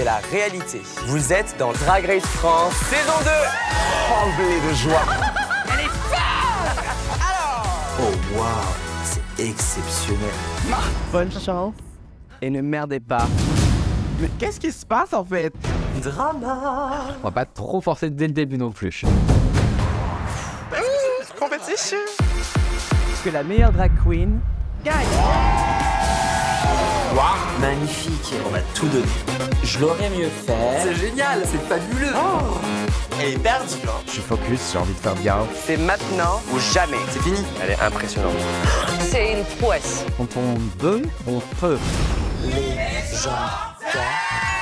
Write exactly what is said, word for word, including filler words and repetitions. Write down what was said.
c'est la réalité. Vous êtes dans Drag Race France, saison deux. Tremblez de joie. Elle est folle. Alors... Oh, waouh, c'est exceptionnel. Bonne chance et ne merdez pas. Mais qu'est-ce qui se passe, en fait? Drama. On va pas trop forcer dès le début non plus. Mmh, compétition. Que la meilleure drag queen gagne. Wow. Magnifique, on va tout donner. Je l'aurais mieux fait. C'est génial, c'est fabuleux. Oh. Elle est perdue. Je suis focus, j'ai envie de faire bien. C'est maintenant ou jamais. C'est fini. Elle est impressionnante. C'est une prouesse. Quand on veut, on peut. Les gens...